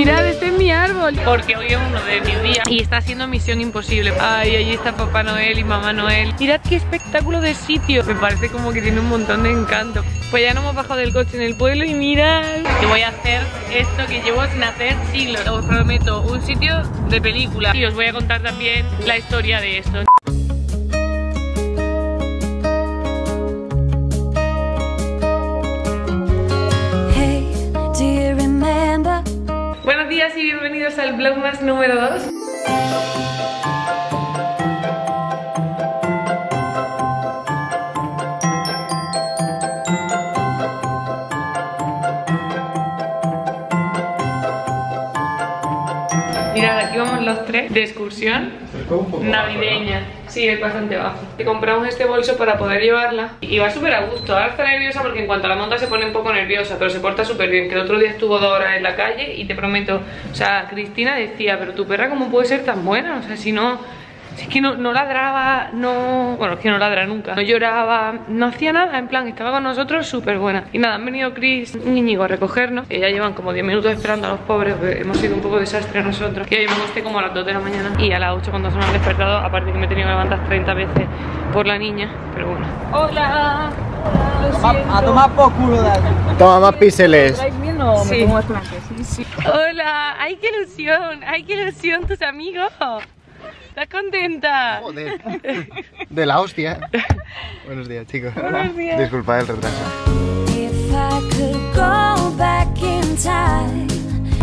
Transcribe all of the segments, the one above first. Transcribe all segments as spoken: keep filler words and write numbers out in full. Mirad, este es mi árbol. Porque hoy es uno de mis días y está haciendo misión imposible. Ay, allí está Papá Noel y Mamá Noel. Mirad qué espectáculo de sitio. Me parece como que tiene un montón de encanto. Pues ya no hemos bajado del coche en el pueblo y mirad. Que voy a hacer esto que llevo sin hacer siglos. Os prometo un sitio de película. Y os voy a contar también la historia de esto. Buenos días y bienvenidos al vlogmas número dos. Mirad, aquí vamos los tres de excursión navideña. Sí, es bastante bajo. Te compramos este bolso para poder llevarla y va súper a gusto. Ahora está nerviosa porque en cuanto a la monta se pone un poco nerviosa, pero se porta súper bien. Que el otro día estuvo dos horas en la calle y te prometo, o sea, Cristina decía, pero tu perra cómo puede ser tan buena, o sea, si no, si es que no, no ladraba, no, bueno, es que no ladra nunca, no lloraba, no hacía nada, en plan, estaba con nosotros súper buena. Y nada, han venido Chris y Íñigo a recogernos, que ya llevan como diez minutos esperando a los pobres, hemos sido un poco desastre nosotros. Y hoy me acosté como a las dos de la mañana y a las ocho cuando son los despertados, aparte que me he tenido que levantar treinta veces por la niña, pero bueno. ¡Hola! Hola, a tomar por culo de aquí. Toma más píxeles. No, sí. Sí, sí. ¡Hola! ¡Ay, qué ilusión! ¡Ay, qué ilusión tus amigos! ¿Estás contenta? Joder, de la hostia. Buenos días, chicos. Buenos días. Disculpad el retraso.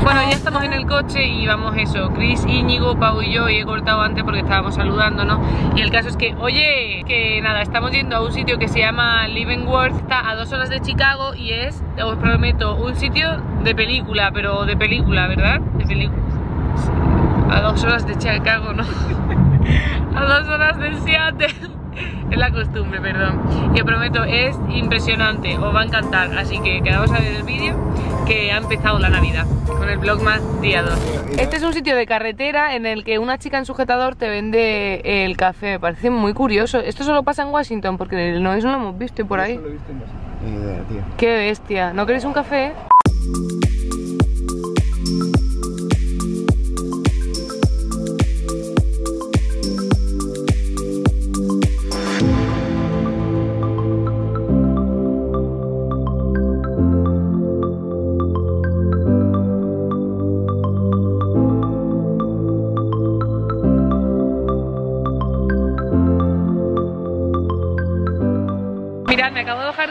Bueno, ya estamos en el coche y vamos eso, Chris, Íñigo, Pau y yo, y he cortado antes porque estábamos saludándonos. Y el caso es que, oye, que nada, estamos yendo a un sitio que se llama Leavenworth, está a dos horas de Chicago y es, os prometo, un sitio de película, pero de película, ¿verdad? De película. A dos horas de Chicago, ¿no? A dos horas de Seattle. Es la costumbre, perdón. Y os prometo, es impresionante. Os va a encantar. Así que quedaos a ver el vídeo, que ha empezado la Navidad con el vlogmas día dos. Este es un sitio de carretera en el que una chica en sujetador te vende el café. Me parece muy curioso. Esto solo pasa en Washington, porque no es lo hemos visto por ahí. Solo he visto en Washington. Ni idea, tío. Qué bestia. ¿No queréis un café?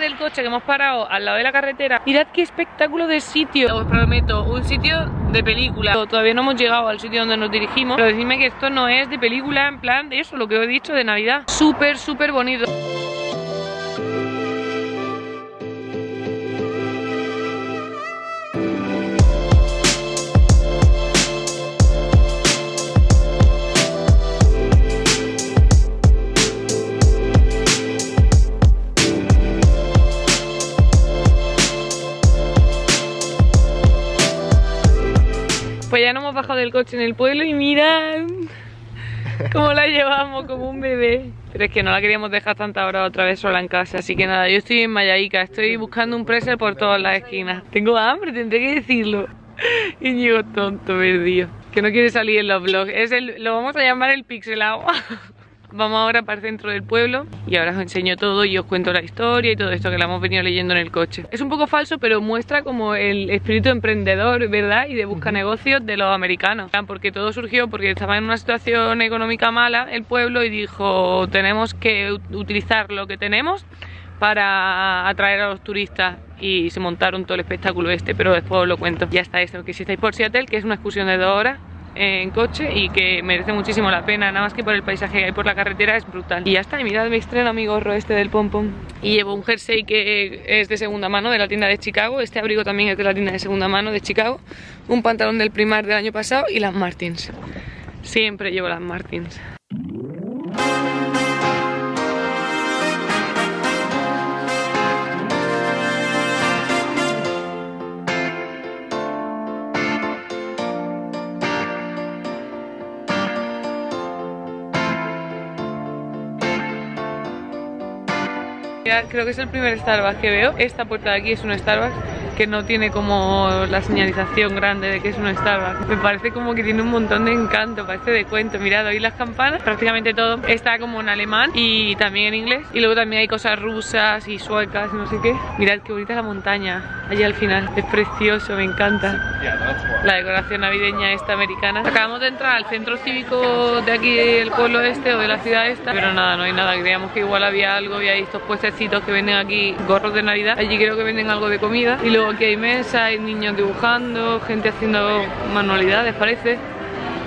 Del coche que hemos parado al lado de la carretera. Mirad qué espectáculo de sitio. Os prometo, un sitio de película. Todavía no hemos llegado al sitio donde nos dirigimos, pero decidme que esto no es de película, en plan de eso, lo que os he dicho de Navidad. Súper, súper bonito. Ya no hemos bajado del coche en el pueblo y mirad cómo la llevamos como un bebé. Pero es que no la queríamos dejar tanta hora otra vez sola en casa. Así que nada, yo estoy en Mayaíca, estoy buscando un pretzel por todas las esquinas. Tengo hambre, tendré que decirlo. Y llego tonto, perdido, que no quiere salir en los vlogs. Es el, lo vamos a llamar el pixelado. Vamos ahora para el centro del pueblo y ahora os enseño todo y os cuento la historia y todo esto que la hemos venido leyendo en el coche. Es un poco falso, pero muestra como el espíritu emprendedor, ¿verdad? Y de busca negocios de los americanos. Porque todo surgió porque estaba en una situación económica mala el pueblo y dijo, tenemos que utilizar lo que tenemos para atraer a los turistas. Y se montaron todo el espectáculo este, pero después os lo cuento. Ya está esto, que si estáis por Seattle, que es una excursión de dos horas en coche y que merece muchísimo la pena, nada más que por el paisaje y por la carretera es brutal. Y ya está, y mirad mi estreno amigorro este del pompón. Y llevo un jersey que es de segunda mano de la tienda de Chicago, este abrigo también es de la tienda de segunda mano de Chicago, un pantalón del Primark del año pasado y las Martins. Siempre llevo las Martins. Creo que es el primer Starbucks que veo. Esta puerta de aquí es un Starbucks que no tiene como la señalización grande de que es un Starbucks. Me parece como que tiene un montón de encanto, parece de cuento. Mirad, oí las campanas, prácticamente todo está como en alemán y también en inglés. Y luego también hay cosas rusas y suecas y no sé qué. Mirad qué bonita la montaña allí al final, es precioso, me encanta. La decoración navideña esta americana. Acabamos de entrar al centro cívico de aquí del pueblo este o de la ciudad esta, pero nada, no hay nada. Creíamos que igual había algo y hay estos puestecitos que venden aquí gorros de Navidad. Allí creo que venden algo de comida. Y luego aquí hay mesas, hay niños dibujando, gente haciendo manualidades, parece.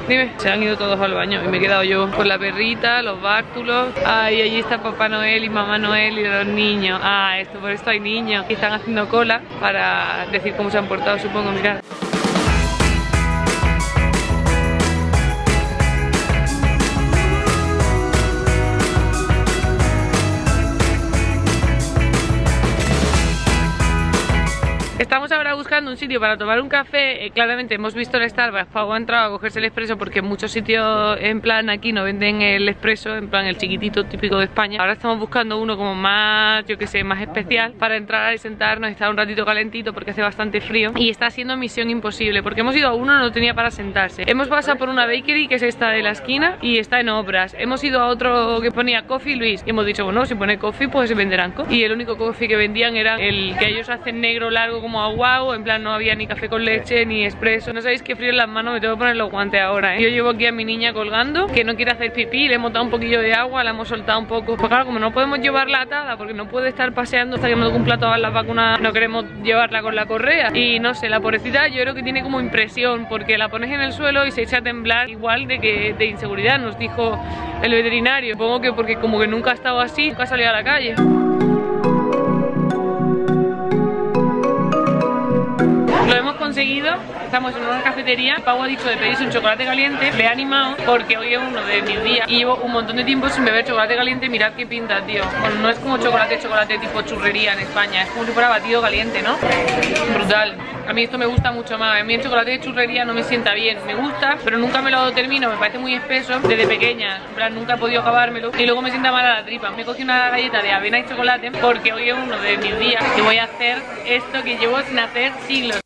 Dime. Se han ido todos al baño y me he quedado yo con la perrita, los bártulos. Ay, allí está Papá Noel y Mamá Noel y los niños. Ah, esto, por esto hay niños. Y están haciendo cola para decir cómo se han portado, supongo, mirad. Estamos ahora buscando un sitio para tomar un café. Eh, claramente hemos visto el Starbucks, Pau ha entrado a cogerse el expreso porque en muchos sitios en plan aquí no venden el expreso, en plan el chiquitito típico de España. Ahora estamos buscando uno como más, yo que sé, más especial para entrar y sentarnos, estar un ratito calentito porque hace bastante frío. Y está siendo misión imposible porque hemos ido a uno, no tenía para sentarse. Hemos pasado por una bakery que es esta de la esquina y está en obras. Hemos ido a otro que ponía Coffee Luis y hemos dicho, bueno, si pone coffee pues venderán coffee. Y el único coffee que vendían era el que ellos hacen negro largo como como aguao, en plan no había ni café con leche ni expreso. No sabéis qué frío en las manos, me tengo que poner los guantes ahora, ¿eh? Yo llevo aquí a mi niña colgando, que no quiere hacer pipí, le hemos dado un poquillo de agua, la hemos soltado un poco. Pues claro, como no podemos llevarla atada, porque no puede estar paseando hasta que no cumpla todas las vacunas, no queremos llevarla con la correa. Y no sé, la pobrecita yo creo que tiene como impresión, porque la pones en el suelo y se echa a temblar, igual de que de inseguridad, nos dijo el veterinario. Supongo que porque como que nunca ha estado así, nunca ha salido a la calle. Lo hemos conseguido, estamos en una cafetería. Pau ha dicho de pedirse un chocolate caliente, le he animado porque hoy es uno de mis días y llevo un montón de tiempo sin beber chocolate caliente. Mirad qué pinta, tío. Bueno, no es como chocolate, chocolate tipo churrería en España, es como si fuera batido caliente, ¿no? Brutal. A mí esto me gusta mucho más. A mí el chocolate de churrería no me sienta bien. Me gusta, pero nunca me lo termino. Me parece muy espeso desde pequeña. En plan, nunca he podido acabármelo. Y luego me sienta mal a la tripa. Me cogí una galleta de avena y chocolate porque hoy es uno de mis días. Y voy a hacer esto que llevo sin hacer siglos.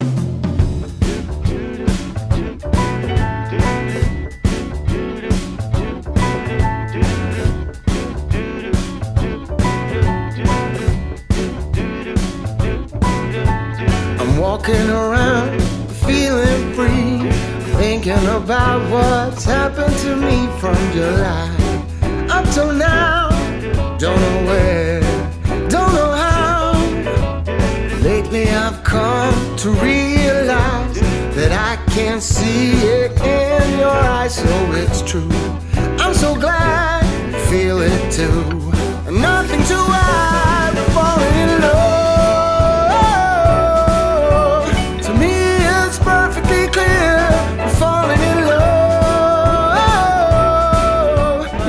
Walking around, feeling free, thinking about what's happened to me from July up till now. Don't know where, don't know how. Lately I've come to realize that I can't see it in your eyes, so it's true. I'm so glad you feel it too. Nothing to hide, falling in love.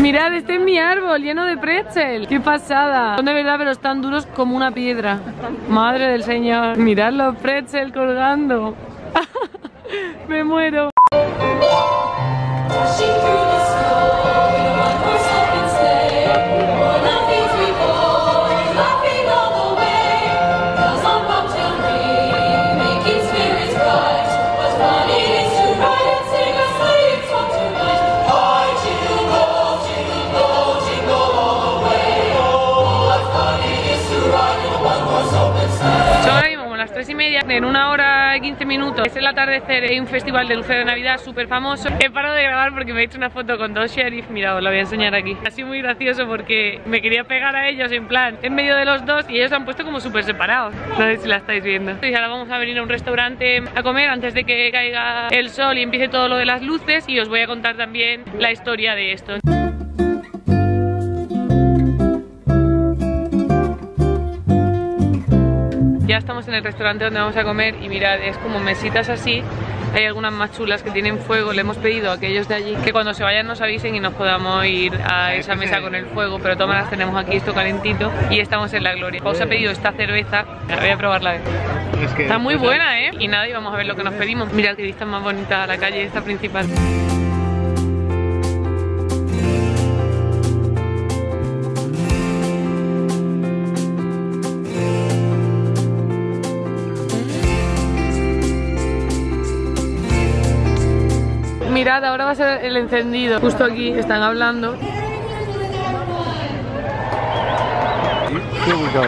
Mirad, este es mi árbol lleno de pretzel. ¡Qué pasada! Son de verdad, pero están duros como una piedra. Madre del Señor. Mirad los pretzel colgando. Me muero. En una hora y quince minutos es el atardecer, hay un festival de luces de Navidad súper famoso. He parado de grabar porque me he hecho una foto con dos sheriff. Mirad, os la voy a enseñar aquí. Ha sido muy gracioso porque me quería pegar a ellos en plan en medio de los dos y ellos se han puesto como súper separados. No sé si la estáis viendo. Y ahora vamos a venir a un restaurante a comer antes de que caiga el sol y empiece todo lo de las luces, y os voy a contar también la historia de esto. Ya estamos en el restaurante donde vamos a comer y mirad, es como mesitas así. Hay algunas más chulas que tienen fuego. Le hemos pedido a aquellos de allí que cuando se vayan nos avisen y nos podamos ir a esa mesa con el fuego, pero todas las tenemos aquí, esto calentito, y estamos en la gloria. Os ha pedido esta cerveza, la voy a probarla. Está muy buena, ¿eh? Y nada, y vamos a ver lo que nos pedimos. Mirad qué vista más bonita, la calle esta principal. Mirad, ahora va a ser el encendido. Justo aquí están hablando. Here we go.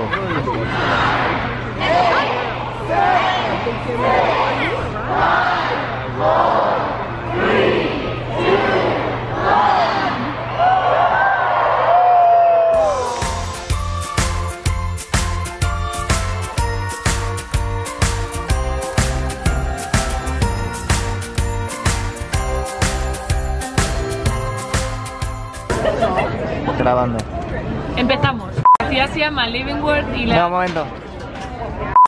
Grabando. Empezamos. La ciudad se llama Leavenworth y la... No, un momento.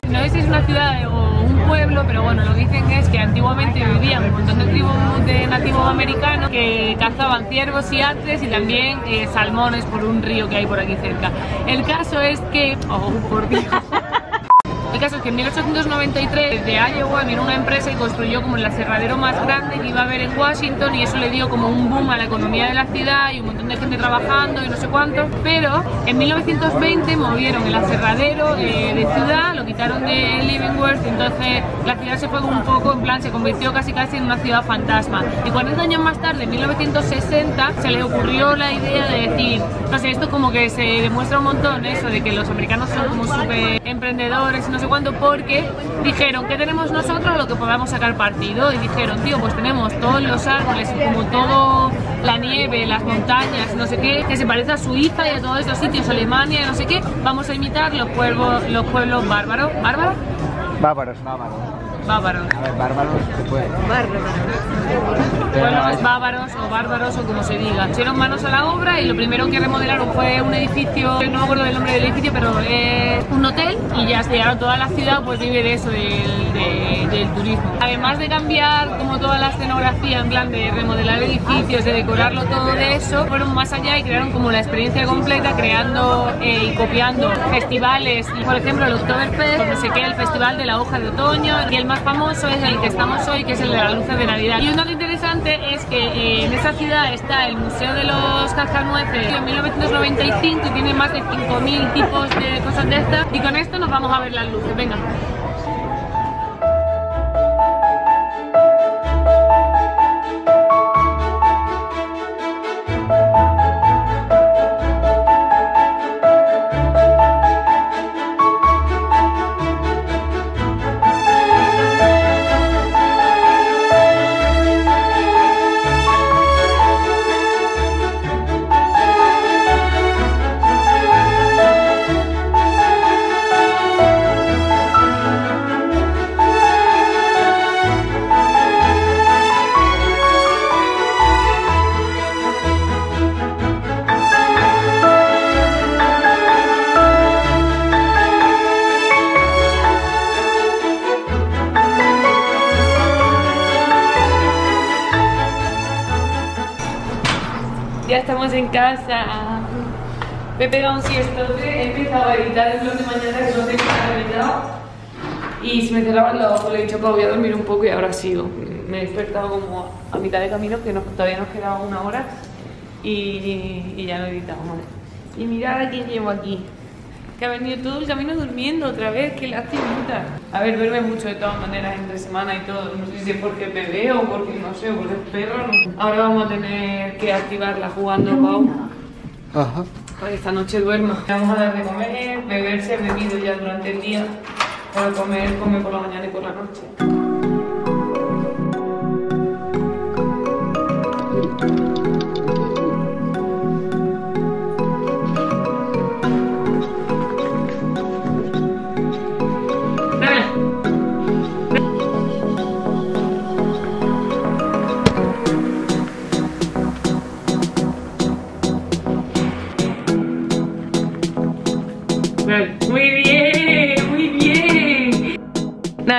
No sé si es una ciudad o un pueblo, pero bueno, lo que dicen es que antiguamente vivían un montón de tribus de nativos americanos que cazaban ciervos y atres y también eh, salmones por un río que hay por aquí cerca. El caso es que... Oh, por Dios. El caso es que en mil ochocientos noventa y tres de Iowa vino una empresa y construyó como el aserradero más grande que iba a haber en Washington y eso le dio como un boom a la economía de la ciudad y un montón de gente trabajando y no sé cuánto. Pero en mil novecientos veinte movieron el aserradero eh, de ciudad, lo quitaron de Leavenworth, entonces la ciudad se fue un poco, en plan se convirtió casi casi en una ciudad fantasma. Y cuarenta años más tarde, en mil novecientos sesenta, se les ocurrió la idea de decir, no sé, esto como que se demuestra un montón eso de que los americanos son como súper emprendedores, no sé cuándo, porque dijeron que tenemos nosotros lo que podamos sacar partido y dijeron, tío, pues tenemos todos los árboles, como todo la nieve, las montañas, no sé qué, que se parece a Suiza y a todos esos sitios, Alemania, no sé qué, vamos a imitar los pueblos, los pueblos bárbaros, ¿bárbaros? Bárbaros, bárbaros. Bárbaros. A ver, bárbaros se puede. Bárbaros. Pueblos bávaros o bárbaros o como se diga. Echaron manos a la obra y lo primero que remodelaron fue un edificio, no me acuerdo del nombre del edificio, pero es un hotel y ya se llegaron toda la ciudad, pues vive de eso, del, de, del turismo. Además de cambiar como toda la escenografía, en plan de remodelar edificios, de decorarlo todo de eso, fueron más allá y crearon como la experiencia completa, creando eh, y copiando festivales. Y, por ejemplo, el Oktoberfest, donde se crea el festival de la hoja de otoño y el más famoso es el que estamos hoy, que es el de las luces de Navidad. Y un dato interesante es que eh, en esa ciudad está el Museo de los Cascanueces en mil novecientos noventa y cinco y tiene más de cinco mil tipos de cosas de estas. Y con esto nos vamos a ver las luces, venga. Ya estamos en casa. Me he pegado un siestote, he empezado a editar el vlog de mañana que no tengo nada editado. Y se me cerraban los ojos, le he dicho, voy a dormir un poco y ahora sigo. Me he despertado como a mitad de camino, que nos, todavía nos quedaba una hora. Y, y, y ya lo he editado, ¿vale? Y mirad a quién llevo aquí. Que ha venido todo el camino durmiendo otra vez, qué lastimita. A ver, verme mucho de todas maneras entre semana y todo. No sé si es porque me veo, porque no sé, porque es perro. No. Ahora vamos a tener que activarla jugando Pau. Ajá. Para que esta noche duerma. Vamos a dar de comer, beber, se ha bebido ya durante el día. Para comer, come por la mañana y por la noche.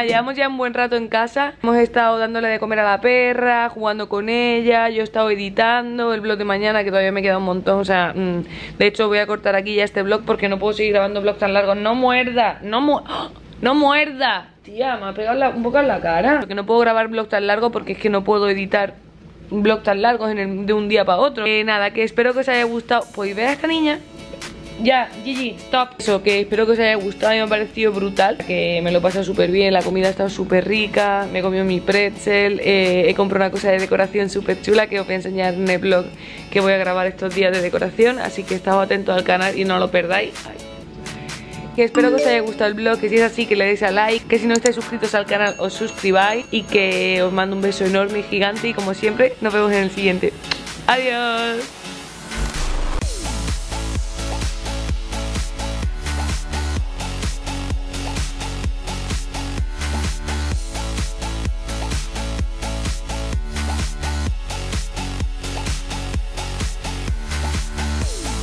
Llevamos ya un buen rato en casa, hemos estado dándole de comer a la perra, jugando con ella, yo he estado editando el vlog de mañana que todavía me queda un montón, o sea, mmm, de hecho voy a cortar aquí ya este vlog porque no puedo seguir grabando vlogs tan largos. No muerda, no mu ¡Oh! no muerda, tía, me ha pegado la, un poco en la cara, porque no puedo grabar vlogs tan largos porque es que no puedo editar vlogs tan largos en el, de un día para otro. Eh, nada, que espero que os haya gustado, podéis ver a esta niña. Ya, G G, stop. Eso, que espero que os haya gustado, me ha parecido brutal, que me lo he pasado súper bien, la comida ha estado súper rica, me he comido mi pretzel, eh, he comprado una cosa de decoración súper chula que os voy a enseñar en el vlog que voy a grabar estos días de decoración, así que estad atentos al canal y no lo perdáis. Ay. Que espero que os haya gustado el vlog, que si es así que le deis a like, que si no estáis suscritos al canal os suscribáis y que os mando un beso enorme y gigante y como siempre nos vemos en el siguiente. Adiós.